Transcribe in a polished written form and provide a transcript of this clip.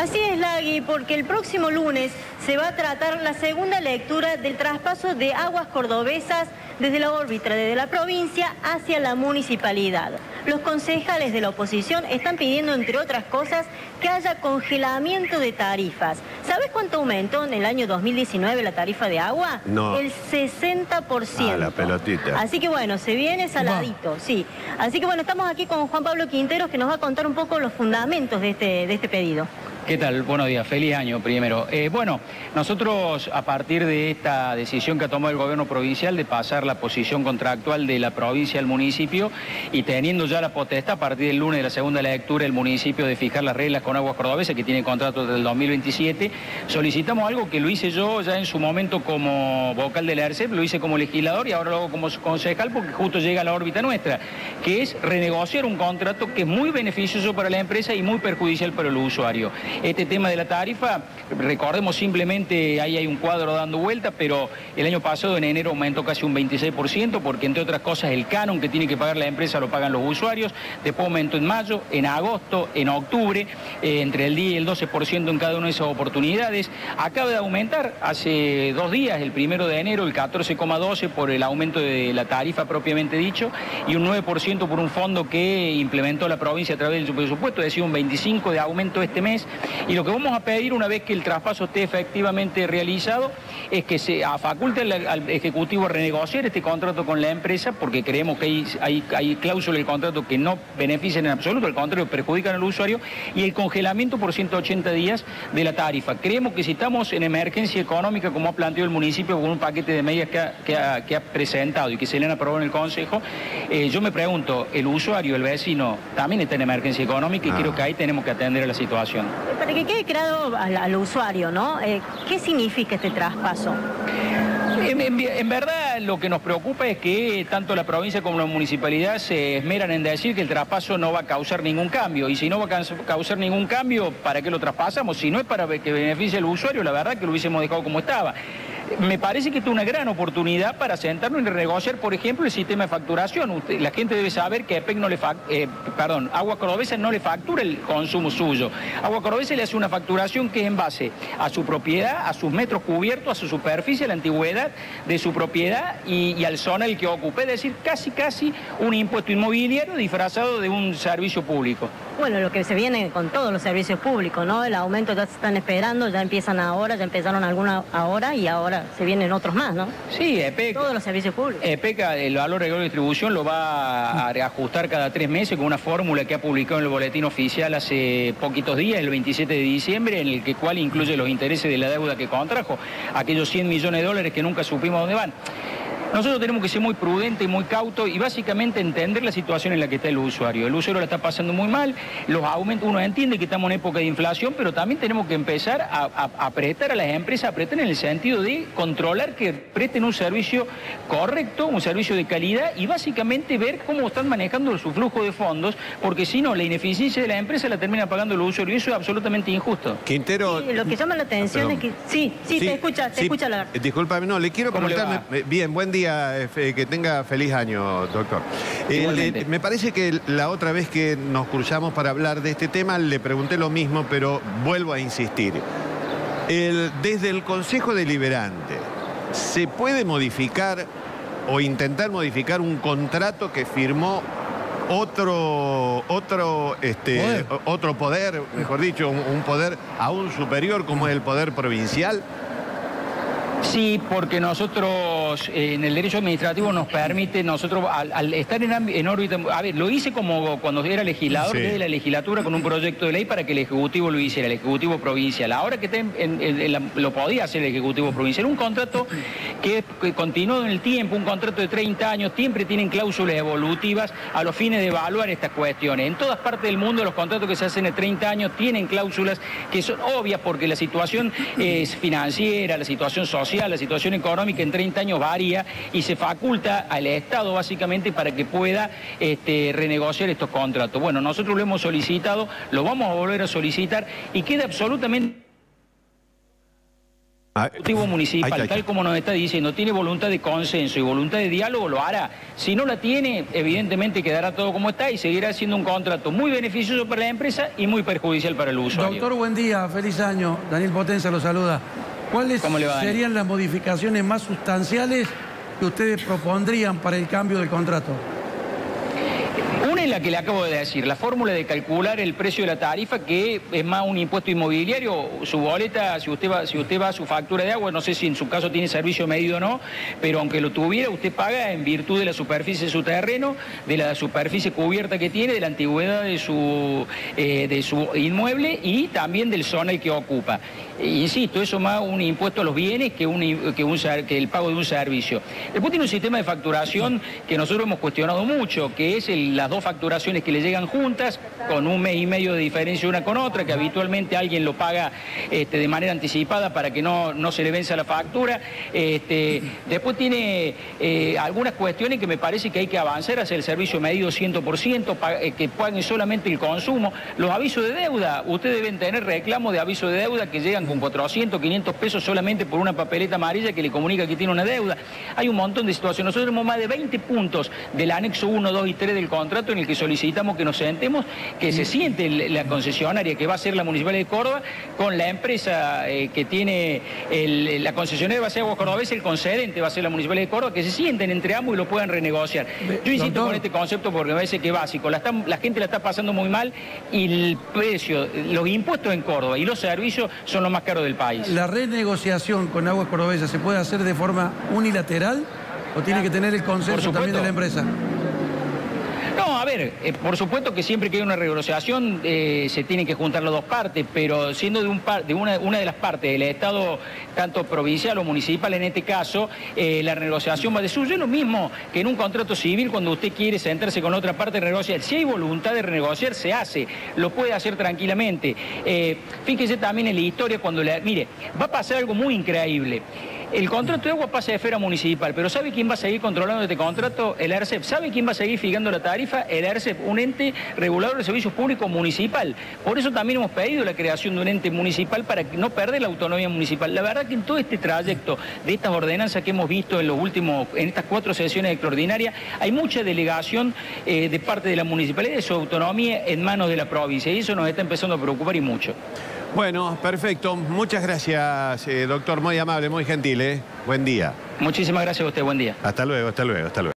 Así es, Lagui, porque el próximo lunes se va a tratar la segunda lectura del traspaso de Aguas Cordobesas desde la órbita de la provincia hacia la municipalidad. Los concejales de la oposición están pidiendo, entre otras cosas, que haya congelamiento de tarifas. ¿Sabes cuánto aumentó en el año 2019 la tarifa de agua? No. El 60%. Ah, la pelotita. Así que bueno, se viene saladito, sí. Así que bueno, estamos aquí con Juan Pablo Quinteros, que nos va a contar un poco los fundamentos de este pedido. ¿Qué tal? Buenos días. Feliz año primero. Bueno, nosotros a partir de esta decisión que ha tomado el gobierno provincial de pasar la posición contractual de la provincia al municipio y teniendo ya la potestad a partir del lunes de la segunda lectura el municipio de fijar las reglas con Aguas Cordobesas, que tiene contrato desde el 2027, solicitamos algo que lo hice yo ya en su momento como vocal de la ARCEP, lo hice como legislador y ahora lo hago como concejal porque justo llega a la órbita nuestra, que es renegociar un contrato que es muy beneficioso para la empresa y muy perjudicial para el usuario. Este tema de la tarifa, recordemos simplemente, ahí hay un cuadro dando vuelta, pero el año pasado en enero aumentó casi un 26%, porque entre otras cosas el canon que tiene que pagar la empresa lo pagan los usuarios, después aumentó en mayo, en agosto, en octubre, entre el 10 y el 12% en cada una de esas oportunidades. Acaba de aumentar hace 2 días, el 1 de enero, el 14,12% por el aumento de la tarifa propiamente dicho, y un 9% por un fondo que implementó la provincia a través de su presupuesto, es decir, un 25% de aumento este mes. Y lo que vamos a pedir una vez que el traspaso esté efectivamente realizado es que se faculte al Ejecutivo a renegociar este contrato con la empresa porque creemos que hay cláusulas del contrato que no benefician en absoluto, al contrario, perjudican al usuario y el congelamiento por 180 días de la tarifa. Creemos que si estamos en emergencia económica, como ha planteado el municipio con un paquete de medidas que ha presentado y que se le han aprobado en el Consejo, yo me pregunto, el usuario, el vecino, también está en emergencia económica y creo que ahí tenemos que atender a la situación. Para que quede claro al usuario, ¿no? ¿Qué significa este traspaso? En verdad lo que nos preocupa es que tanto la provincia como la municipalidad se esmeran en decir que el traspaso no va a causar ningún cambio. Y si no va a causar ningún cambio, ¿para qué lo traspasamos? Si no es para que beneficie al usuario, la verdad que lo hubiésemos dejado como estaba. Me parece que esta es una gran oportunidad para sentarnos y renegociar, por ejemplo, el sistema de facturación. La gente debe saber que EPEC no le Aguas Cordobesas no le factura el consumo suyo. Aguas Cordobesas le hace una facturación que es en base a su propiedad, a sus metros cubiertos, a su superficie, a la antigüedad de su propiedad y al zonal que ocupe. Es decir, casi un impuesto inmobiliario disfrazado de un servicio público. Bueno, lo que se viene con todos los servicios públicos, ¿no? El aumento ya se están esperando, ya empiezan ahora, ya empezaron algunos ahora y ahora se vienen otros más, ¿no? Sí, EPEC. Todos los servicios públicos. EPEC, el valor de distribución, lo va a ajustar cada 3 meses con una fórmula que ha publicado en el boletín oficial hace poquitos días, el 27 de diciembre, en el que cual incluye los intereses de la deuda que contrajo, aquellos $100 millones que nunca supimos dónde van. Nosotros tenemos que ser muy prudentes y muy cautos y básicamente entender la situación en la que está el usuario. El usuario la está pasando muy mal, los aumentos, uno entiende que estamos en época de inflación, pero también tenemos que empezar a apretar a las empresas, apretar en el sentido de controlar que presten un servicio correcto, un servicio de calidad y básicamente ver cómo están manejando su flujo de fondos, porque si no, la ineficiencia de la empresa la termina pagando el usuario y eso es absolutamente injusto. Quintero... Sí, lo que llama la atención es que... Sí, te escucha la... Disculpame, no, le quiero preguntar... Bien, buen día. Que tenga feliz año, doctor. Me parece que la otra vez que nos cruzamos para hablar de este tema le pregunté lo mismo, pero vuelvo a insistir. Desde el Consejo Deliberante, ¿se puede modificar o intentar modificar un contrato que firmó otro poder, mejor dicho, un poder aún superior como es el poder provincial? Sí, porque nosotros en el derecho administrativo nos permite, nosotros al estar en órbita, a ver, lo hice como cuando era legislador desde la legislatura con un proyecto de ley para que el Ejecutivo lo hiciera, el Ejecutivo Provincial. Ahora que lo podía hacer el Ejecutivo Provincial, un contrato que continuó en el tiempo, un contrato de 30 años, siempre tienen cláusulas evolutivas a los fines de evaluar estas cuestiones. En todas partes del mundo los contratos que se hacen de 30 años tienen cláusulas que son obvias porque la situación es financiera, la situación social, la situación económica en 30 años varía y se faculta al Estado básicamente para que pueda renegociar estos contratos. Bueno, nosotros lo hemos solicitado, lo vamos a volver a solicitar y queda absolutamente... El Ejecutivo Municipal, tal como nos está diciendo, tiene voluntad de consenso y voluntad de diálogo, lo hará. Si no la tiene, evidentemente quedará todo como está y seguirá siendo un contrato muy beneficioso para la empresa y muy perjudicial para el usuario. Doctor, buen día, feliz año. Daniel Potenza lo saluda. ¿Cuáles serían las modificaciones más sustanciales que ustedes propondrían para el cambio del contrato? Una es la que le acabo de decir, la fórmula de calcular el precio de la tarifa, que es más un impuesto inmobiliario. Su boleta, si usted va a su factura de agua, no sé si en su caso tiene servicio medido o no, pero aunque lo tuviera, usted paga en virtud de la superficie de su terreno, de la superficie cubierta que tiene, de la antigüedad de su inmueble y también del zonal que ocupa. Insisto, eso más un impuesto a los bienes que el pago de un servicio. Después tiene un sistema de facturación que nosotros hemos cuestionado mucho, que es las dos facturaciones que le llegan juntas, con un mes y medio de diferencia una con otra, que habitualmente alguien lo paga de manera anticipada para que no se le venza la factura. Después tiene algunas cuestiones que me parece que hay que avanzar hacia el servicio medido 100%, que paguen solamente el consumo. Los avisos de deuda, ustedes deben tener reclamos de aviso de deuda que llegan con 400, 500 pesos solamente por una papeleta amarilla que le comunica que tiene una deuda. Hay un montón de situaciones. Nosotros tenemos más de 20 puntos del anexo 1, 2 y 3 del contrato en el que solicitamos que nos sentemos, que se siente la concesionaria, que va a ser la Municipalidad de Córdoba, con la empresa que tiene, la concesionaria va a ser Aguas Cordobesas, el concedente va a ser la Municipalidad de Córdoba, que se sienten entre ambos y lo puedan renegociar. Yo insisto con este concepto porque me parece que es básico. La gente la está pasando muy mal y el precio, los impuestos en Córdoba y los servicios son los más caros del país. ¿La renegociación con Aguas Cordobesas se puede hacer de forma unilateral o tiene que tener el consenso también de la empresa? No, a ver, por supuesto que siempre que hay una renegociación se tienen que juntar las dos partes, pero siendo de una de las partes del Estado, tanto provincial o municipal en este caso, la renegociación va de suyo. Es lo mismo que en un contrato civil cuando usted quiere sentarse con otra parte de renegociar. Si hay voluntad de renegociar, se hace, lo puede hacer tranquilamente. Fíjese también en la historia cuando mire, va a pasar algo muy increíble. El contrato de agua pasa de esfera municipal, pero ¿sabe quién va a seguir controlando este contrato? El ARCEP. ¿Sabe quién va a seguir fijando la tarifa? El ARCEP, un ente regulador de servicios públicos municipal. Por eso también hemos pedido la creación de un ente municipal para no perder la autonomía municipal. La verdad que en todo este trayecto de estas ordenanzas que hemos visto en estas 4 sesiones extraordinarias, hay mucha delegación de parte de la municipalidad de su autonomía en manos de la provincia, y eso nos está empezando a preocupar y mucho. Bueno, perfecto. Muchas gracias, doctor. Muy amable, muy gentil. Buen día. Muchísimas gracias a usted. Buen día. Hasta luego, hasta luego, hasta luego.